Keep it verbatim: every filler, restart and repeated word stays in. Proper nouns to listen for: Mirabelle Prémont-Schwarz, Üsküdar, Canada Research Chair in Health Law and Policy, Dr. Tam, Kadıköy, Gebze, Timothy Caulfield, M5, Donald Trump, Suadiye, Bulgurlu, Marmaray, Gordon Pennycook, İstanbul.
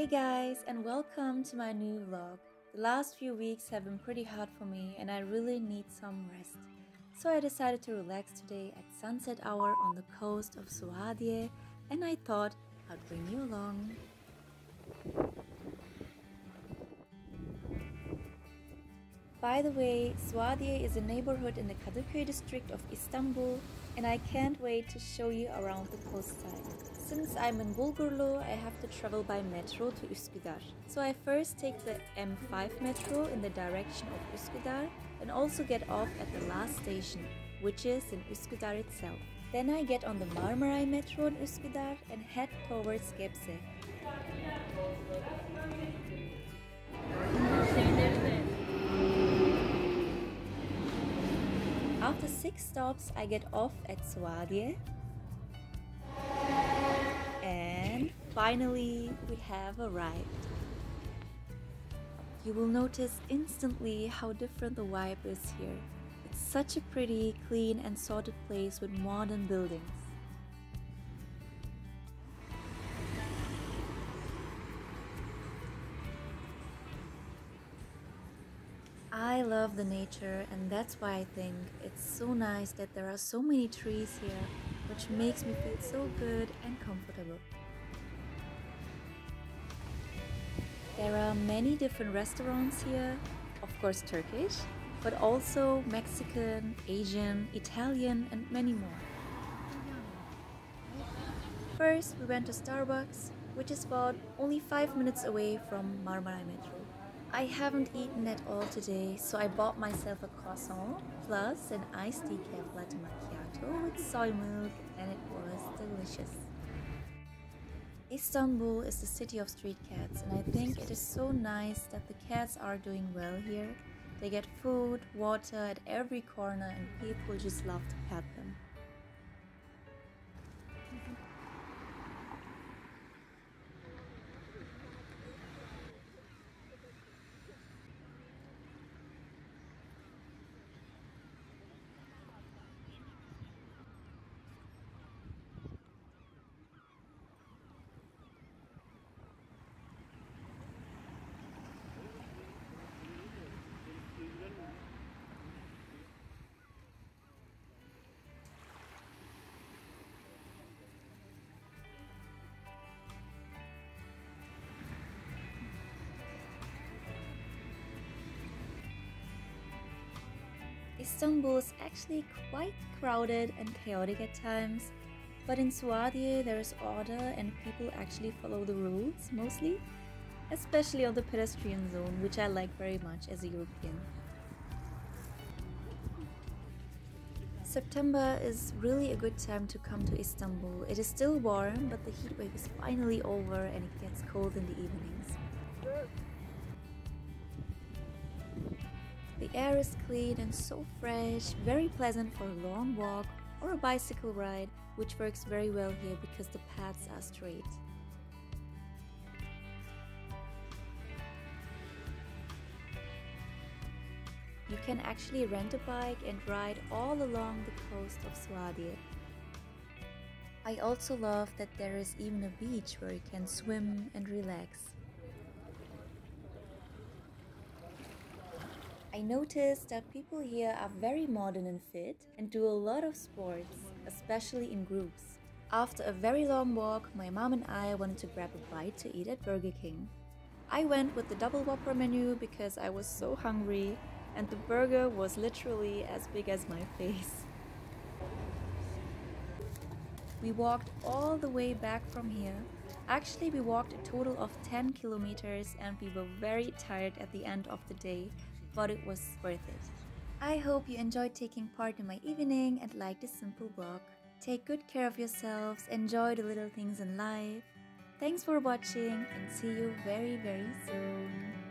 Hey guys, and welcome to my new vlog. The last few weeks have been pretty hot for me and I really need some rest. So I decided to relax today at sunset hour on the coast of Suadiye, and I thought I'd bring you along. By the way, Suadiye is a neighborhood in the Kadıköy district of Istanbul, and I can't wait to show you around the coastside. Since I'm in Bulgurlu, I have to travel by metro to Üsküdar. So I first take the M five metro in the direction of Üsküdar and also get off at the last station, which is in Üsküdar itself. Then I get on the Marmaray metro in Üsküdar and head towards Gebze. After six stops, I get off at Suadiye. And finally, we have arrived. You will notice instantly how different the vibe is here. It's such a pretty, clean and sorted place with modern buildings. I love the nature, and that's why I think it's so nice that there are so many trees here, which makes me feel so good and comfortable. There are many different restaurants here, of course Turkish, but also Mexican, Asian, Italian and many more. First we went to Starbucks, which is about only five minutes away from Marmaray Metro. I haven't eaten at all today, so I bought myself a croissant plus an iced tea cafe latte macchiato with soy milk, and it was delicious. Istanbul is the city of street cats, and I think it is so nice that the cats are doing well here. They get food, water at every corner, and people just love to pet them. Istanbul is actually quite crowded and chaotic at times, but in Suadiye there is order and people actually follow the rules mostly, especially on the pedestrian zone, which I like very much as a European. September is really a good time to come to Istanbul. It is still warm, but the heatwave is finally over and it gets cold in the evenings. The air is clean and so fresh, very pleasant for a long walk or a bicycle ride, which works very well here because the paths are straight. You can actually rent a bike and ride all along the coast of Suadiye. I also love that there is even a beach where you can swim and relax. I noticed that people here are very modern and fit and do a lot of sports, especially in groups. After a very long walk, my mom and I wanted to grab a bite to eat at Burger King. I went with the double Whopper menu because I was so hungry, and the burger was literally as big as my face. We walked all the way back from here. Actually, we walked a total of ten kilometers and we were very tired at the end of the day, but it was worth it. I hope you enjoyed taking part in my evening and liked this simple vlog. Take good care of yourselves, enjoy the little things in life. Thanks for watching and see you very very soon.